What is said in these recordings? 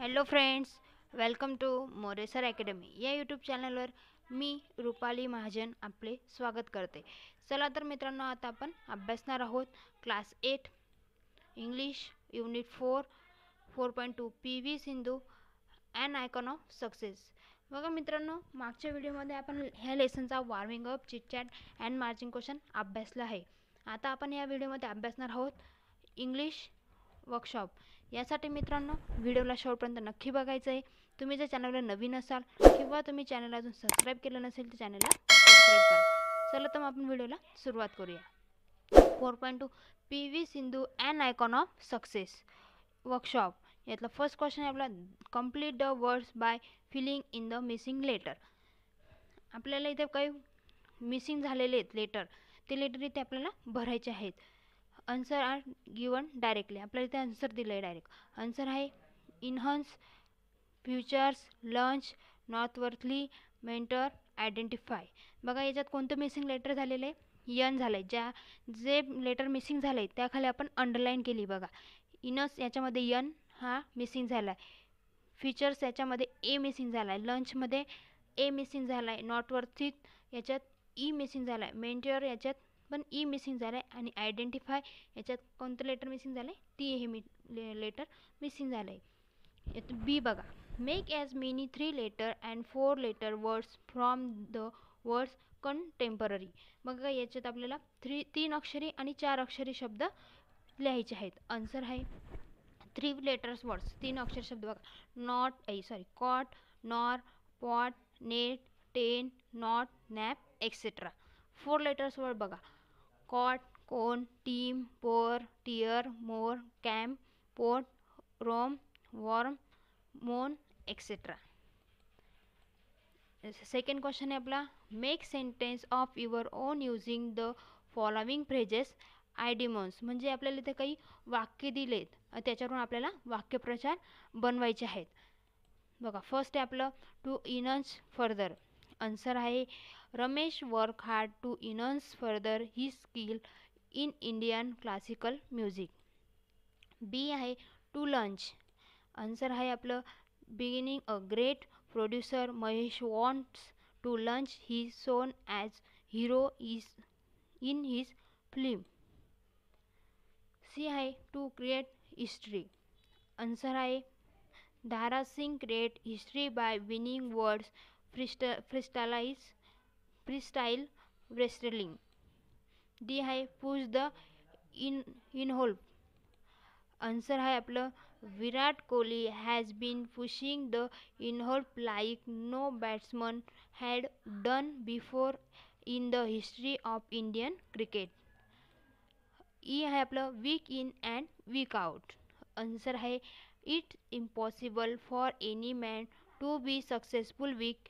Hello friends, welcome to More sir academy या YouTube चॅनलवर मी रुपाली महाजन आपले स्वागत करते। चला तर मित्रांनो, आता आपण अभ्यासणार आहोत class 8 English unit 4.2 P V Sindhu an icon of success. बघा मित्रांनो, मागच्या व्हिडिओमध्ये आपण ह्या लेसनचा warming up, chitchat and marching question अभ्यासला आहे। आता आपण या व्हिडिओमध्ये अभ्यासणार आहोत इंग्लिश वर्कशॉप। यासाठी मित्रांनो व्हिडिओला शेवटपर्यंत नक्की बघायचं आहे। तुम्ही जर चॅनलला नवीन असाल किंवा तुम्ही चॅनलला अजून सबस्क्राइब केलं नसेल तर चॅनलला सबस्क्राइब करा। चला तर आपण व्हिडिओला सुरुवात करूया। 4.2 P V Sindhu an icon of success workshop. यातला फर्स्ट क्वेश्चन आहे आपला, complete the words by filling in the missing letter. आपल्याला इथे काही मिसिंग झालेले आहेत लेटर, ते लेटर इथे आपल्याला भरायचे आहेत। आन्सर आर गिवन डायरेक्टली, आपल्याला इथे आन्सर दिलं आहे डायरेक्ट। आन्सर आहे enhance, futures, launch, नॉर्थवर्थली, mentor, identify. बघा याच्यात कोणतं मिसिंग लेटर झालेलं आहे, यन झालं आहे। जे लेटर मिसिंग झालं आहे त्याखाली आपण अंडरलाईन केली। बघा इनस याच्यामध्ये यन हा मिसिंग झाला आहे, फ्युचर्स याच्यामध्ये ए मिसिंग झाला आहे, लंचमध्ये ए मिसिंग झाला आहे, नॉर्थवर्थली याच्यात ई मिसिंग झाला आहे, मेंटर याच्यात पण ई मिसिंग झालं आहे, आणि आयडेंटिफाय याच्यात कोणतं लेटर मिसिंग झालं आहे, ती हे लेटर मिसिंग झालं आहे। यात बी बघा, make as many 3 letter and 4 letter words from the words contemporary. बघा याच्यात आपल्याला 3 अक्षरी आणि 4 अक्षरी शब्द लिहायचे आहेत। आन्सर आहे 3 लेटर्स वर्ड्स, 3 अक्षर शब्द। बघा cot, nor, pot, net, ten, not, nap, etcetera. 4 letters word बघा, कॉट, कोन, टीम, पोर, tear, more, camp, poet, roam, warm, moan, etcetera. Second question आहे आपला, make sentence of your own using the following phrases idioms. म्हणजे आपल्याला इथे काही वाक्य दिलेत, त्याच्यावरून आपल्याला वाक्यप्रचार बनवायचे आहेत। बघा फर्स्ट आहे आपलं, टू इनच फर्दर। आन्सर आहे Ramesh work hard to enhance further his skill in Indian classical music. B आहे टू लंच। आन्सर आहे आपलं, beginning a great producer Mahesh wants to launch his son as hero is in his film. C आहे to create history. Answer आहे Dhara Singh create history by winning world's freestyle wrestling. D आहे push the envelope. Answer आहे आपलं, Virat Kohli has been pushing the इनहोल like no batsman had done before in the history of Indian cricket. E आहे आपलं, week in and week out. Answer आहे it's impossible for any man to be successful week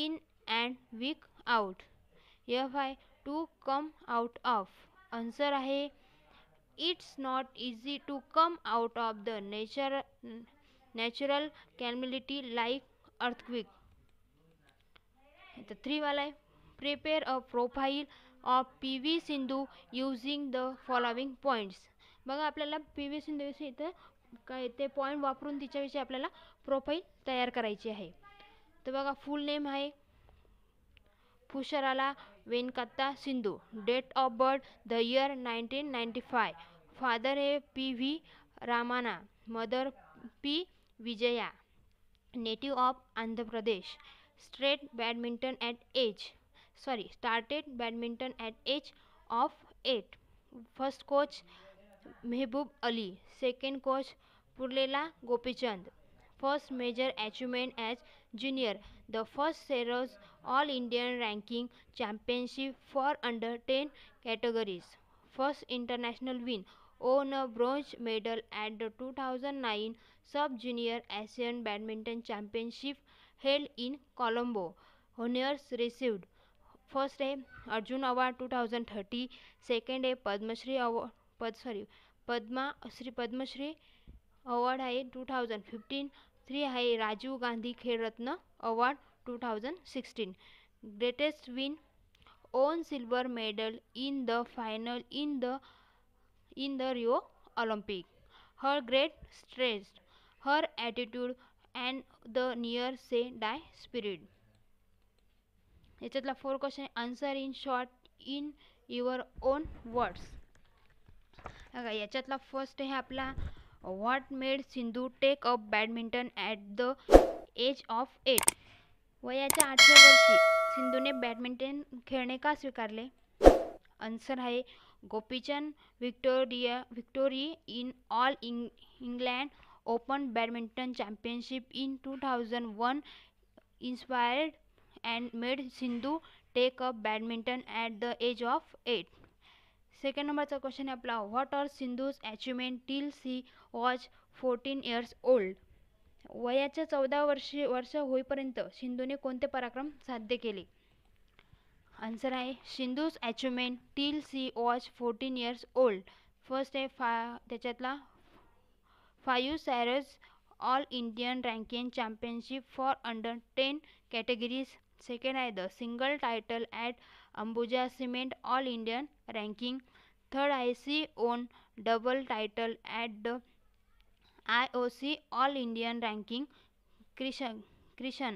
in and week out. F I to come out of. Answer आहे it's not easy to come out of the natural calamity like earthquake. The 3 वाला आहे, prepare a profile of PV Sindhu using the following points. बघा आपल्याला PV Sindhu विषयी इथे काय ते point वापरून तिच्याविषयी आपल्याला प्रोफाईल तयार करायची आहे। तर बघा फुल नेम आहे Pusarla Venkata Sindhu, date of birth the year 1995, Father A. P. V. Ramana, Mother P. Vijaya, native of Andhra Pradesh. Started badminton at age of 8. First coach Mehboob Ali, second coach Purlela Gopichand. First major achievement as junior, the first Seros All Indian Ranking Championship for under 10 categories. First international win won a bronze medal at the 2009 sub junior Asian badminton championship held in Colombo, honours received. First है Arjun award 2030, second है Padmashri award Padmashri award है 2015, 3 है Rajiv Gandhi Khel Ratna award 2016, greatest win won silver medal in the final in the Rio Olympic, her great stress, her attitude and the near say die spirit. याच्यातला 4 question answer in short in your own words. याच्यातला first है आपला what made Sindhu take up badminton at the age of 8. वयाच्या 8व्या वर्षी सिंधूने badminton खेलने का स्वीकारले. आंसर है Gopichand victory in all England open badminton championship in 2001 inspired and made Sindhu take up badminton at the age of 8. Second numberचा question आपला what are Sindhu's achievement till she was 14 years old. वयाच्या 14 वर्ष होईपर्यंत सिंधूने कोणते पराक्रम साध्य केले. आंसर आहे Sindhu's achievement till she was 14 years old. First आहे त्याच्यातला 5 Cyrus All Indian Ranking Championship for under 10 categories. Second आहे the single title at Ambuja Cement All Indian Ranking. Third आहे she won double title at the IOC All Indian Ranking. Krishan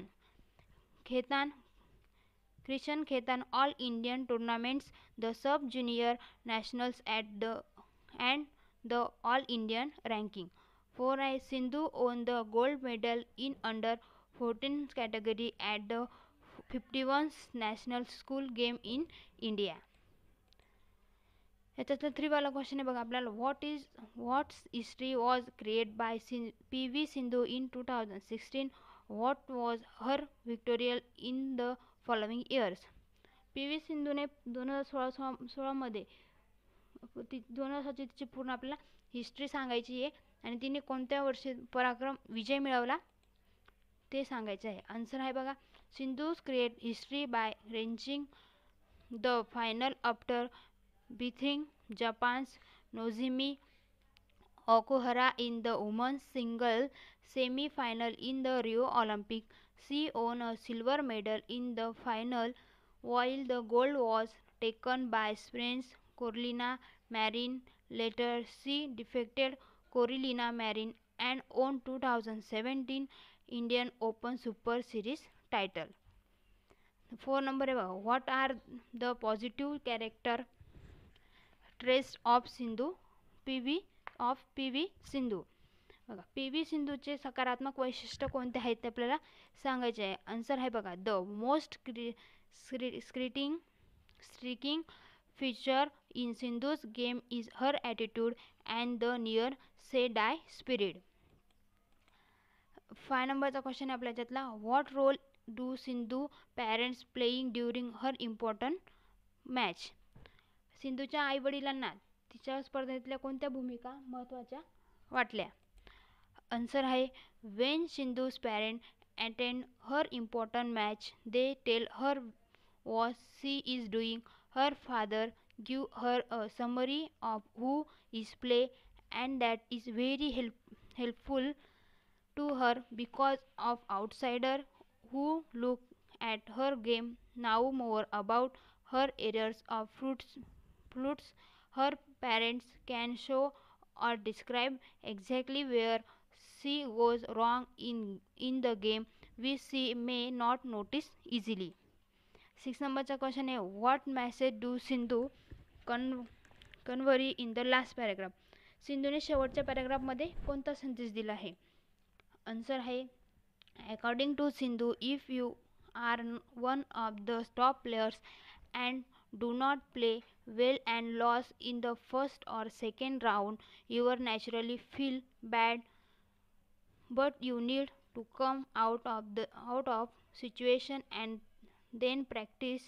Khetan All Indian Tournaments, the Sub Junior Nationals at the and the All Indian Ranking. 4 आहे Sindhu won the gold medal in under 14 category at the 51st National School Game in India. याच्यातला 3 वाला question आहे बघा आपल्याला what's history was create by PV Sindhu in 2016. What was her विक्टोरियल in the following years. PV सिंधूने 2016 मध्ये 2016 ची तिची पूर्ण आपल्याला हिस्ट्री सांगायची आहे आणि तिने कोणत्या वर्षी पराक्रम विजय मिळवला ते सांगायचे आहे. आंसर आहे बघा Sindhu's create history by reaching the final after beating Japan's Nozomi Okuhara in the women's single semi final in the Rio Olympic. She won a silver medal in the final while the gold was taken by Spain's Carolina Marin. Later she defeated Carolina Marín and won 2017 Indian Open Super Series title. 4 number what are the positive character traits of Sindhu PV Sindhu. बघा PV सिंधूचे सकारात्मक वैशिष्ट्य कोणते आहेत ते आपल्याला सांगायचे आहे. आंसर आहे बघा the most striking feature in Sindhu's game is her attitude and the near say die spirit. 5 numberचा क्वेश्चन आहे आपल्याच्यातला what role do Sindhu parents playing during her important match. सिंधूच्या आई वडिलांना तिच्या स्पर्धेतल्या कोणत्या भूमिका महत्त्वाच्या वाटल्या. आंसर आहे when Sindhu's parents attend her important match they tell her what she is doing. Her father give her a summary of who is play and that is very helpful to her because of outsider who look at her game now more about her errors of fruits. Her parents can show or describe exactly where she goes wrong in the game which she may not notice easily. 6 नंबरचा question है what message do Sindhu convey in the last paragraph. सिंधूने शेवटच्या पॅराग्राफमध्ये कोणता संदेश दिला आहे. Answer है according to Sindhu if you are one of the top players and do not play well and loss in the first और second round you are naturally feel bad but you need to come out of situation and then practice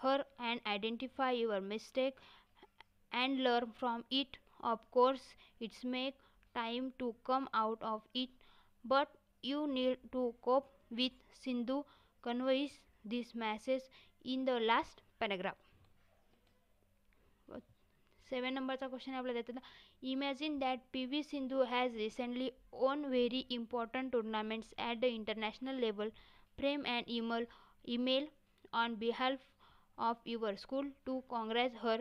her and identify your mistake and learn from it. Of course it's make time to come out of it but you need to cope with. Sindhu conveys this message in the last paragraph. 7 नंबरचा question आपल्याला देतात imagine that PV Sindhu has recently won very important tournaments at the international level. Frame an email on behalf of your school to congrats her.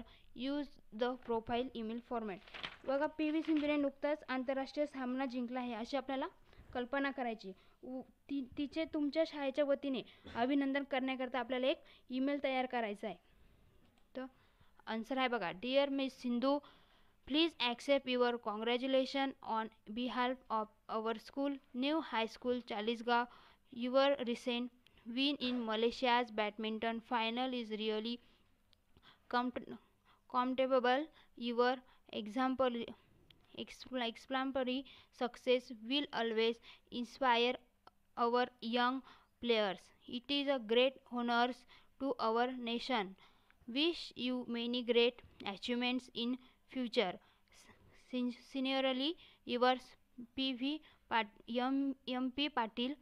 Use the profile email format. बघा PV सिंधूने नुकताच आंतरराष्ट्रीय सामना जिंकला आहे अशी आपल्याला कल्पना करायची तिचे तुमच्या शाळेच्या वतीने अभिनंदन करण्याकरता आपल्याला एक ईमेल तयार करायचा आहे. तर आन्सर आहे बघा, dear miss Sindhu, please accept your congratulation on बिहाल्फ of our school new high school Chalisgaon. Your recent win in Malaysia's badminton final is really commendable. Your exemplary success will always inspire our young players. It is a great honor to our nation. Wish you many great achievements in future. Sincerely, yours, M.P. Patil,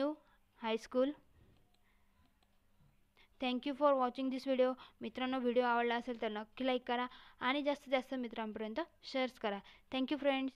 New high school. Thank you for watching this video. मित्रांनो, व्हिडिओ आवडला असेल तर नक्की like करा आणि जास्तीत जास्त मित्रांपर्यंत शेअर्स करा. Thank you friends.